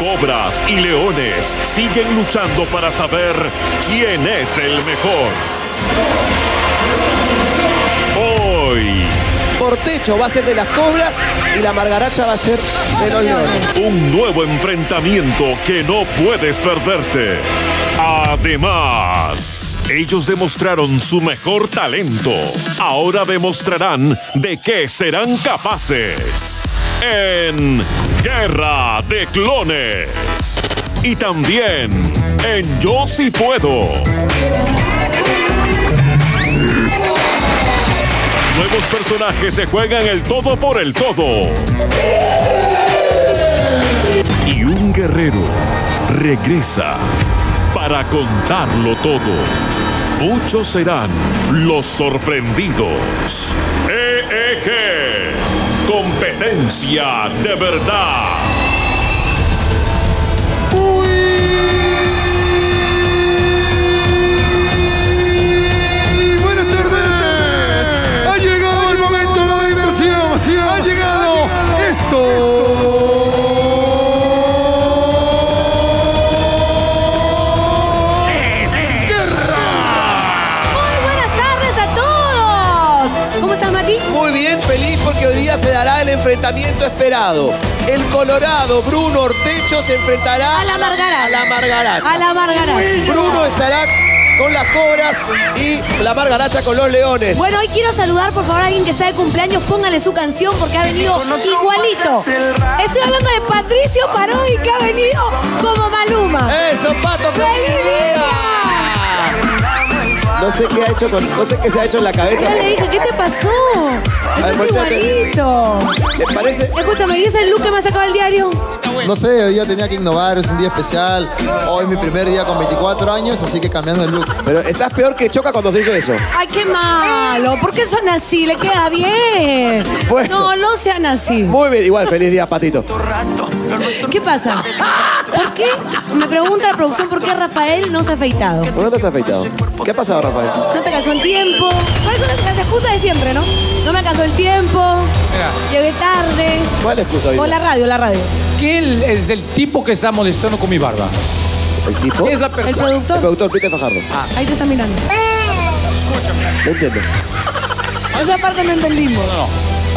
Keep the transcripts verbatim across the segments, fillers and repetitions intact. Cobras y Leones siguen luchando para saber quién es el mejor. Hoy, Ortecho va a ser de las Cobras y la Margaracha va a ser de los Leones. Un nuevo enfrentamiento que no puedes perderte. Además, ellos demostraron su mejor talento. Ahora demostrarán de qué serán capaces en Guerra de Clones. Y también en Yo Si Puedo. Nuevos personajes se juegan el todo por el todo. Y un guerrero regresa para contarlo todo. Muchos serán los sorprendidos. E E G, competencia de verdad. Muy buenas tardes. Ha llegado el momento de la diversión. Ha llegado esto. Se dará el enfrentamiento esperado. El colorado Bruno Ortecho se enfrentará a la Margaracha. A la Margaracha. A la Margaracha. Bruno estará con las Cobras y la Margaracha con los Leones. Bueno, hoy quiero saludar, por favor, a alguien que está de cumpleaños. Póngale su canción porque ha venido igualito. Estoy hablando de Patricio Parodi, que ha venido como Maluma. ¡Eso, Pato! ¡Feliz día! No sé qué ha hecho con, no sé qué se ha hecho en la cabeza. Yo le dije, ¿qué te pasó? Ay, es igualito. ¿Les parece? Escúchame, ¿y ese look que me ha sacado el diario? No sé, hoy día tenía que innovar, es un día especial. Hoy mi primer día con veinticuatro años, así que cambiando el look. Pero estás peor que Choca cuando se hizo eso. Ay, qué malo. ¿Por qué son así? Le queda bien. Bueno, no, no sean así. Muy bien, igual, feliz día, Patito. ¿Qué pasa? ¿Por qué? Me pregunta la producción por qué Rafael no se ha afeitado. ¿Por qué no te has afeitado? ¿Qué ha pasado, Rafael? No te alcanzó el tiempo. Por eso las excusas de siempre, ¿no? No me alcanzó el tiempo. Llegué tarde. ¿Cuál excusa? O la radio, la radio. ¿Quién es el tipo que está molestando con mi barba? ¿El tipo? Es la persona. ¿El productor? El productor, Pete Fajardo. Ah. Ahí te está mirando. Escúchame. No entiendo. Esa parte no entendimos. No, no.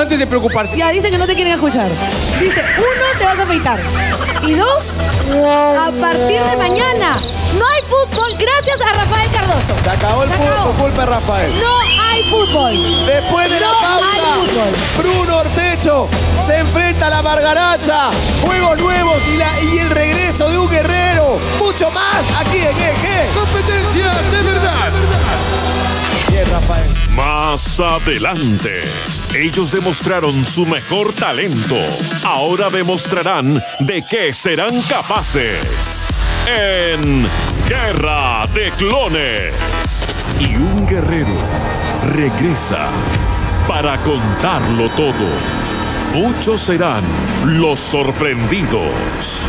Antes de preocuparse. Ya, dicen que no te quieren escuchar. Dice, uno, te vas a afeitar. Y dos, a partir de mañana no hay fútbol gracias a Rafael Cardoso. Se acabó el fútbol por culpa de Rafael. No hay fútbol. Después de la pausa, Bruno Ortecho se enfrenta a la Margaracha. Juegos nuevos y, la, y el regreso de un guerrero. Mucho más aquí en E E G. Competencia de verdad. Bien, Rafael. Más adelante, ellos demostraron su mejor talento. Ahora demostrarán de qué serán capaces en Guerra de Clones. Y un guerrero regresa para contarlo todo. Muchos serán los sorprendidos.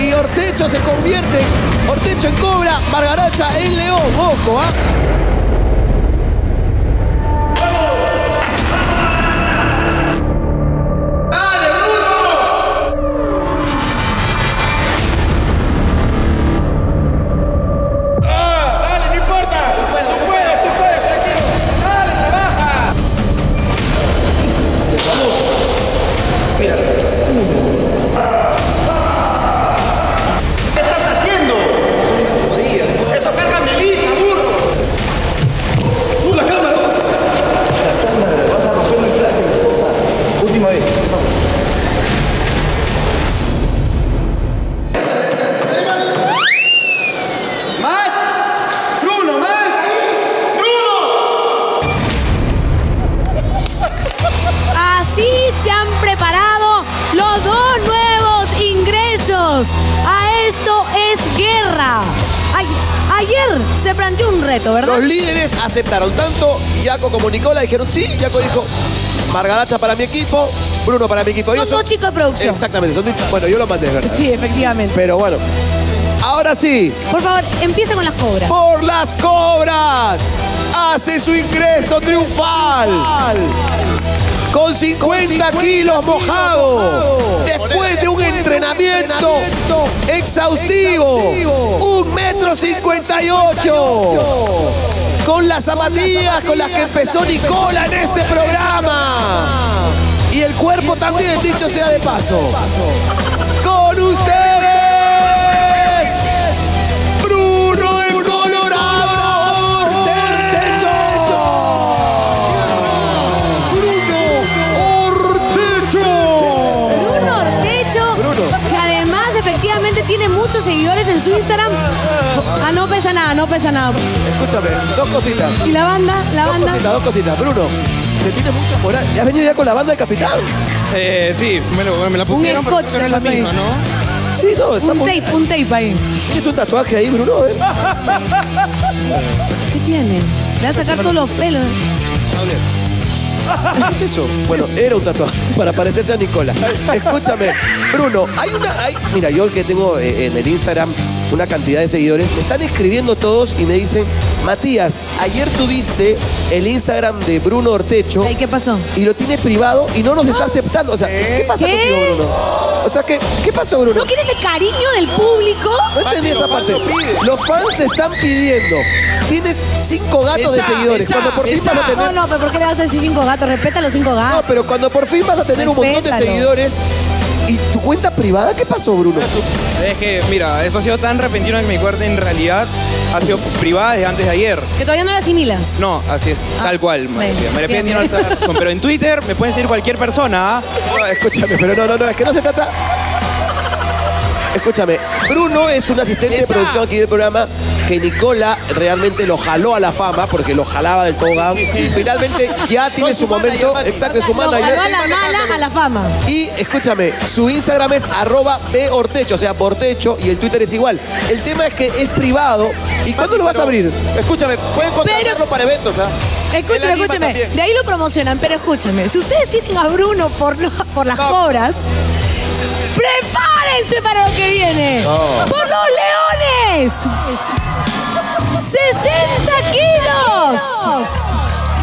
Y Ortecho se convierte, Ortecho en Cobra, Margaracha en León, ojo, ¿ah? ¡Vamos! ¡Dale, Bruno! ¡Ah! ¡Dale, no importa! ¡Tú puedes, tú puedes, tú puedes, tranquilo! ¡Dale, trabaja! ¡Te saludo! Mírate. Se planteó un reto, ¿verdad? Los líderes aceptaron, tanto Yaco como Nicola dijeron sí. Yaco dijo, Margaracha para mi equipo, Bruno para mi equipo. Son, son dos chicos de producción. Exactamente, son, bueno, yo los mandé, ¿verdad? Sí, efectivamente. Pero bueno, ahora sí. Por favor, empieza con las Cobras. Por las Cobras, hace su ingreso triunfal. con cincuenta kilos mojado, después de un entrenamiento exhaustivo, un metro cincuenta y ocho, con las zapatillas con las que empezó Nicola en este programa, y el cuerpo también, dicho sea de paso, con usted. Seguidores en su Instagram. Ah, no pesa nada, no pesa nada. Escúchame, dos cositas. ¿Y la banda? La dos banda. Cositas, dos cositas. Bruno, te tienes mucha moral. ¿Ya has venido ya con la banda de Capital? Eh, sí, me, lo, me la pusieron. Un escoche, no la misma, ¿no? Sí, no, está un tape, un tape ahí. ¿Tienes un tatuaje ahí, Bruno? ¿Eh? ¿Qué tiene? Le va a sacar todos los pelos. ¿Qué es eso? Bueno, era un tatuaje para parecerse a Nicola. Escúchame, Bruno, hay una... Hay, mira, yo que tengo en el Instagram una cantidad de seguidores, me están escribiendo todos y me dicen, Matías, ayer tuviste el Instagram de Bruno Ortecho. ¿Y qué pasó? Y lo tienes privado y no nos está aceptando. O sea, ¿qué, ¿qué pasa contigo, Bruno? O sea, ¿qué, ¿qué pasó, Bruno? ¿No quieres el cariño del público? No entendí esa parte. Los fans están pidiendo. Tienes cinco gatos esa, de seguidores. Esa, cuando por fin esa. vas a tener... No, no, pero ¿por qué le vas a decir cinco gatos? Respeta los cinco gatos. No, pero cuando por fin vas a tener Respétalo. un montón de seguidores... ¿Y tu cuenta privada? ¿Qué pasó, Bruno? Es que, mira, esto ha sido tan repentino que mi cuenta en realidad ha sido privada desde antes de ayer. ¿Que todavía no la asimilas? No, así es, ah, tal cual. Me repito, tiene alta razón. Pero en Twitter me pueden seguir cualquier persona. No, escúchame, pero no, no, no, es que no se trata... Escúchame, Bruno es un asistente Esa. de producción aquí del programa que Nicola realmente lo jaló a la fama porque lo jalaba del tobogán. Sí, sí, sí. Finalmente ya tiene su, su momento, manager, exacto, o sea, su manager. Lo jaló a la mala a la fama. Y escúchame, su Instagram es arroba bortecho, o sea, bortecho, y el Twitter es igual. El tema es que es privado. ¿Y cuándo lo vas a abrir? Escúchame, pueden contratarlo pero... para eventos, ¿ah? ¿eh? Escúchame, escúchame, también. de ahí lo promocionan, pero escúchame, si ustedes tienen a Bruno por, lo, por las no. cobras, ¡prepárense para lo que viene! No. ¡Por los leones! ¡sesenta kilos!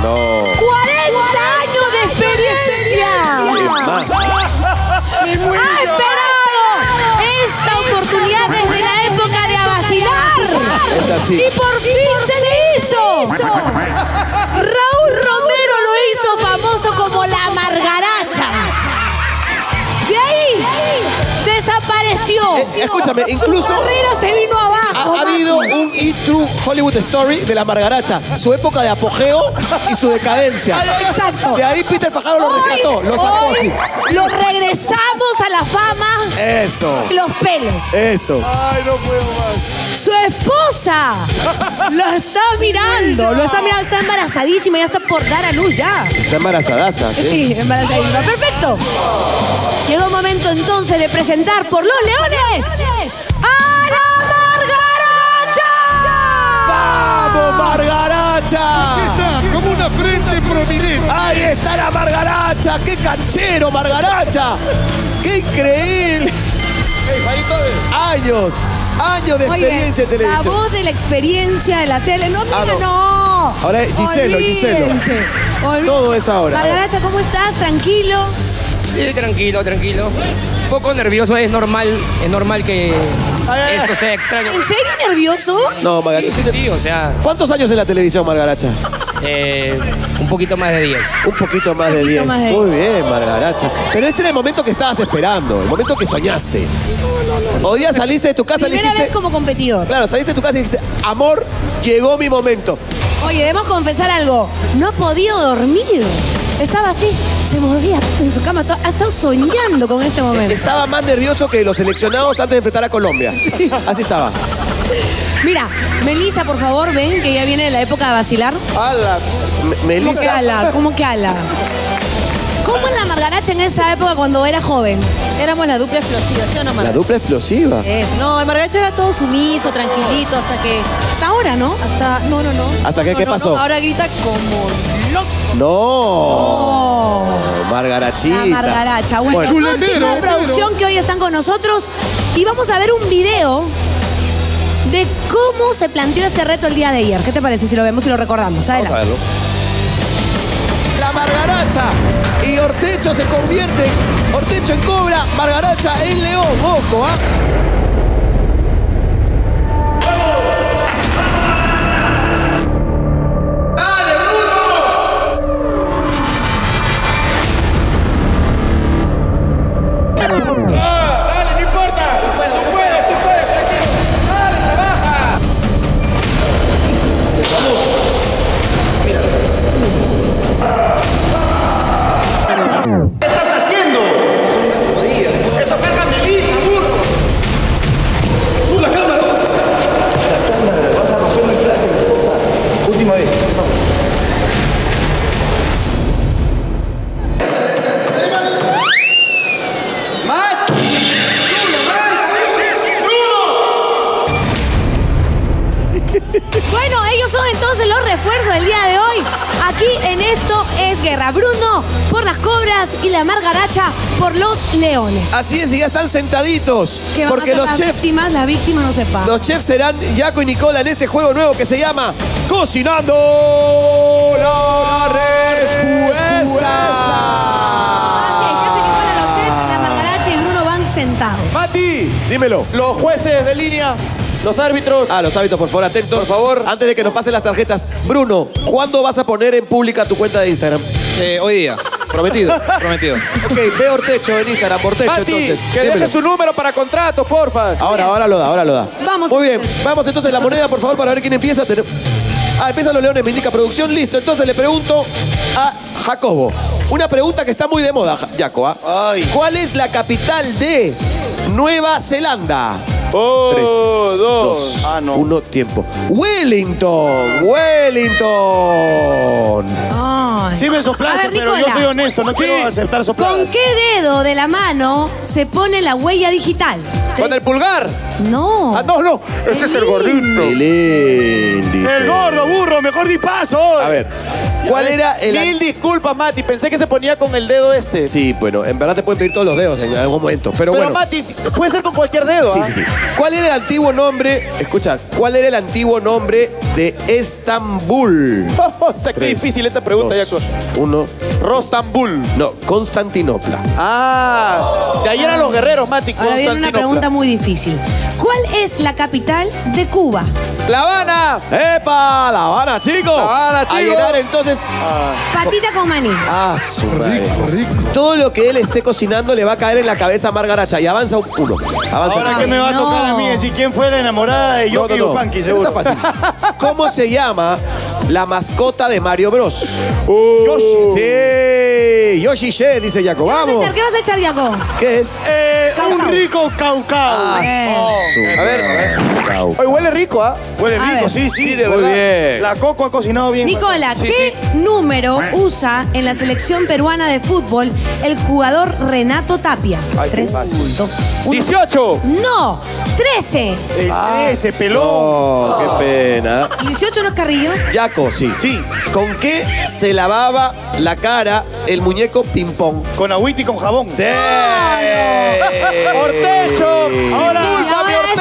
No. ¡cuarenta años de experiencia! ¡Ha esperado esta oportunidad desde la época de Abacilar! ¡Y por fin se le hizo! ¡Raúl Romero lo hizo famoso como la Margaracha! De ahí desapareció. Eh, escúchame, incluso... Su carrera se vino abajo. Ha, ha habido un E-True Hollywood Story de la Margaracha. Su época de apogeo y su decadencia. Exacto. De ahí Pete Fajardo lo rescató, lo sacó así. Lo regresamos a la fama. Eso. Los pelos. Eso. Ay, no puedo más. Su esposa lo está mirando. Lo está mirando, está embarazadísima. Ya está por dar a luz, ya. Está embarazadaza. Sí, sí embarazadísima. Perfecto. Llegó el momento entonces de presentar por los leones a la Margaracha. ¡Vamos, Margaracha! Aquí está, como una frente prominente. Ahí está la Margaracha. ¡Qué canchero, Margaracha! ¡Qué increíble! Años, años de experiencia en televisión. La voz de la experiencia de la tele. No, mira, ah, no. no. Ahora es Giselo, Giselo. Todo es ahora. Margaracha, ¿cómo estás? ¿Tranquilo? Sí, tranquilo, tranquilo. Un poco nervioso, es normal, es normal que esto sea extraño. ¿En serio nervioso? No, Margaracha. Sí, sí, sí, o sea... ¿Cuántos años en la televisión, Margaracha? Eh, un poquito más de diez. Un poquito más de diez. Muy bien, Margaracha. Pero este era el momento que estabas esperando, el momento que soñaste. O día saliste de tu casa y dijiste... Primera vez como competidor. Claro, saliste de tu casa y dijiste, amor, llegó mi momento. Oye, debemos confesar algo. No he podido dormir. Estaba así, se movía en su cama, ha estado soñando con este momento. Estaba más nervioso que los seleccionados antes de enfrentar a Colombia. Sí. Así estaba. Mira, Melissa, por favor, ven, que ya viene la época de vacilar. ¡Ala! Melissa. ¿Cómo que ala? ¿Cómo que ala? ¿Cómo en la Margaracha en esa época cuando era joven? Éramos la dupla explosiva, ¿sí o no, Margaracha? La dupla explosiva. Es, no, el Margaracha era todo sumiso, tranquilito, hasta que... Hasta ahora, ¿no? Hasta... No, no, no. ¿Hasta qué? No, ¿Qué no, pasó? No, ahora grita como loco. ¡No! Oh, Margarachita. La Margaracha. Bueno, bueno. Chuletero, la producción que hoy están con nosotros. Y vamos a ver un video de cómo se planteó este reto el día de ayer. ¿Qué te parece si lo vemos y lo recordamos? Adelante. Vamos a verlo. Margaracha y Ortecho se convierten. Ortecho en cobra, Margaracha en león. Ojo, ¿ah? ¿eh? Bueno, ellos son entonces los refuerzos del día de hoy. Aquí en Esto es Guerra. Bruno por las cobras y la Margaracha por los leones. Así es, y ya están sentaditos. Que porque los las chefs. Víctimas, la víctima no se paga. Los chefs serán Yaco y Nicola en este juego nuevo que se llama Cocinando la Respuesta. Así es, Nicola, los chefs, la Margaracha y Bruno van sentados. Mati, dímelo. Los jueces de línea. Los árbitros. Ah, los árbitros, por favor, atentos. Por favor. Antes de que nos pasen las tarjetas. Bruno, ¿cuándo vas a poner en pública tu cuenta de Instagram? Eh, hoy día. Prometido. Prometido. Ok, ve Ortecho en Instagram. Ortecho, Mati, entonces. Que démelo. Deje su número para contratos, porfa. Ahora, bien. ahora lo da, ahora lo da. Vamos. Muy bien. Vamos entonces la moneda, por favor, para ver quién empieza. Ah, empiezan los leones, me indica producción. Listo, entonces le pregunto a Jacobo. Una pregunta que está muy de moda, Jaco. ¿eh? ¿Cuál es la capital de Nueva Zelanda? tres, dos, uno, tiempo. Wellington, Wellington. Ay. Sí me soplaste, pero yo soy honesto, no quiero sí. aceptar sopladas. ¿Con qué dedo de la mano se pone la huella digital? ¿Tres? ¿Con el pulgar? No. Ah, no, no. Ese el es el gordito. El, el gordo, burro, mejor dispaso. A ver. ¿Cuál era el...? Mil disculpas, Mati. Pensé que se ponía con el dedo este. Sí, bueno, en verdad te pueden pedir todos los dedos en algún momento. Pero, pero bueno. Mati, puede ser con cualquier dedo. Sí, ¿eh? sí, sí. ¿Cuál era el antiguo nombre? Escucha, ¿cuál era el antiguo nombre de Estambul? Está qué difícil esta pregunta, Yaco. Uno. Rostambul. No, Constantinopla. Ah, de ahí eran los guerreros, Mati. Ahora viene una pregunta muy difícil. ¿Cuál es la capital de Cuba? La Habana. ¡Epa! La Habana, chicos. La Habana, chicos. Aguilar, entonces. Ah, patita con maní. Ah, su rico, rico. Todo lo que él esté cocinando le va a caer en la cabeza a Margaracha. Y avanza un culo. Avanza Ahora que me va no. a tocar a mí decir quién fue la enamorada de Yoki Ufanki, no, no, no. seguro. Fácil. ¿Cómo se llama la mascota de Mario Bros? Uh, Yoshi. Sí. Yoshi She, dice Yaco. Vamos. ¿Qué vas a echar, Yaco? ¿Qué es? Eh, cau -cau. Un rico caucao. Ah, oh, a ver, a ver. Hoy huele rico, ¿ah? ¿eh? Huele a rico, ver. sí, sí, de Muy verdad. Bien. La Coco ha cocinado bien. Nicola, ¿qué? Sí, sí. número usa en la selección peruana de fútbol el jugador Renato Tapia? tres, dos, uno. ¡dieciocho! ¡No! ¡trece! El trece, pelón. Oh, ¡qué pena! ¿dieciocho no es Carrillo? Yaco, sí. Sí. ¿Con qué se lavaba la cara el muñeco ping-pong? Con agüita y con jabón. ¡Sí! ¡Oh, no! ¡Ortecho! ¡Ahora, papi, Ortecho!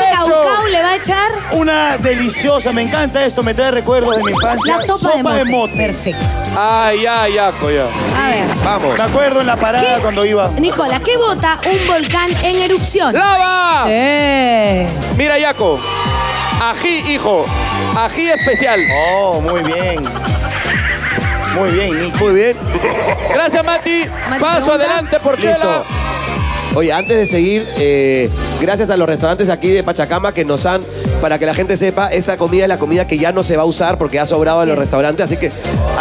¿Le va a echar? Una deliciosa, me encanta esto, me trae recuerdos de mi infancia. La sopa, sopa de, de mote. Perfecto. Ah, ya, ya, ya. Sí, a ver. Vamos. Me acuerdo en la parada ¿Qué? cuando iba. Nicola, ¿qué bota un volcán en erupción? ¡Lava! Sí. Mira, Yaco. Ají, hijo. Ají especial. Oh, muy bien. Muy bien, Nico. Muy bien. Gracias, Mati. Mati Paso pregunta. adelante, Porcella. Oye, antes de seguir, eh, gracias a los restaurantes aquí de Pachacama que nos han, para que la gente sepa, esta comida es la comida que ya no se va a usar porque ha sobrado en los restaurantes, así que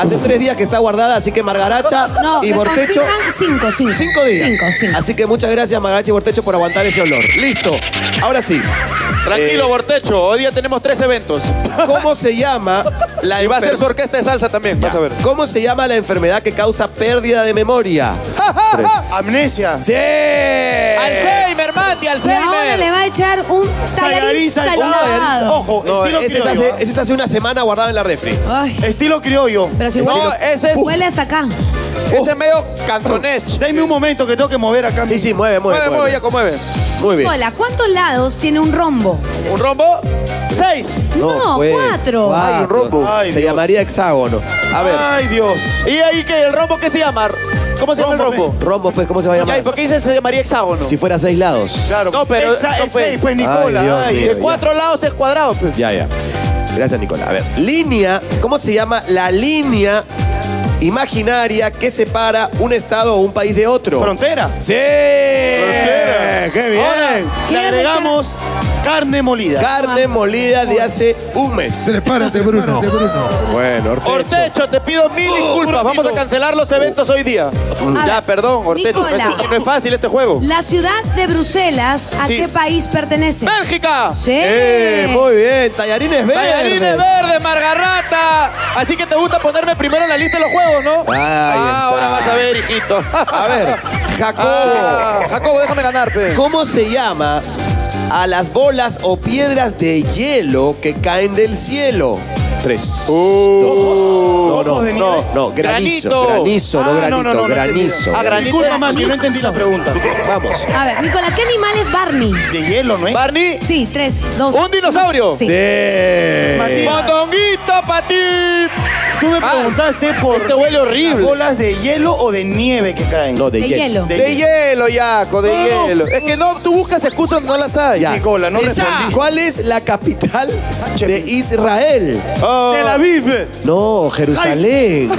hace tres días que está guardada, así que Margaracha no, y Ortecho... Cinco, cinco. Cinco días. Cinco, cinco. Así que muchas gracias, Margaracha y Ortecho, por aguantar ese olor. Listo. Ahora sí. Tranquilo, Ortecho. Eh, hoy día tenemos tres eventos. ¿Cómo se llama la... Y va a ser su orquesta de salsa también, ya. vas a ver. ¿Cómo se llama la enfermedad que causa pérdida de memoria? Amnesia. ¡Sí! ¡Alzheimer, hermano! Ufanki al Seimer. Ahora le va a echar un tallarín salado. Ojo, no, estilo ese criollo. Hace, ese está hace una semana guardado en la refri. Ay. Estilo criollo. Pero si huele, no, ese es, huele hasta acá. Uh. Ese es medio cantonés. Dame un momento que tengo que mover acá. Sí, sí, mueve, mueve. Mueve, mueve, Yaco, mueve. Muy bien. Hola, ¿cuántos lados tiene un rombo? ¿Un rombo? ¡Seis! No, no pues, cuatro. Ay, un rombo. Ay, se Dios. Llamaría hexágono. A ver. Ay, Dios. ¿Y ahí qué? ¿El rombo qué se llama? ¿Cómo se llama el rombo? Rombo, pues, ¿cómo se va a llamar? ¿Por qué dices se llamaría hexágono? Si fuera seis lados. Claro. No, pero... No, pues, seis, pues, Nicola. Ay, Dios, ay, Dios, de cuatro ya. lados es cuadrado, pues. Ya, ya. Gracias, Nicola. A ver, línea. ¿Cómo se llama la línea imaginaria que separa un estado o un país de otro? Frontera. Sí. Frontera. Qué bien. Ahora, le agregamos carne molida. Carne molida de hace un mes. Prepárate, Bruno. Prepárate, Bruno. Bueno, Ortecho. Ortecho, te pido mil oh, disculpas. Vamos a cancelar los eventos hoy día. A ya, ver, perdón, Ortecho. Nicola, no es fácil este juego. La ciudad de Bruselas, ¿a sí. qué país pertenece? ¡Bélgica! Sí. Eh, muy bien. Tallarines verdes. Tallarines verdes, Margaracha. Así que te gusta ponerme primero en la lista de los juegos, ¿no? Ah, ahora vas a ver, hijito. A ver, Jacobo. Ah, Jacobo, déjame ganar, pe. ¿Cómo se llama a las bolas o piedras de hielo que caen del cielo? Tres. Oh. No, no, no, no, no, granizo. Granizo, ah, no granito, no, no, no, granizo. No, no, no, granizo. Ah, granizo. Disculpa, Mati, no entendí la pregunta. Vamos. A ver, Nicola, ¿qué animal es Barney? De hielo, ¿no es? ¿Barney? Sí, tres, dos. ¿Un dinosaurio? Sí. sí. ¡Mondonguito, Pati! Tú me preguntaste ah, por este huele horrible. ¿Bolas de hielo o de nieve que caen? No, de, de hielo. hielo. De, de hielo, Yaco, de no, hielo. No. Es que no, tú buscas excusas, no las hay. Ya. Nicola, no Esa. respondí. ¿Cuál es la capital de Israel? Oh. Tel Aviv. No, Jerusalén.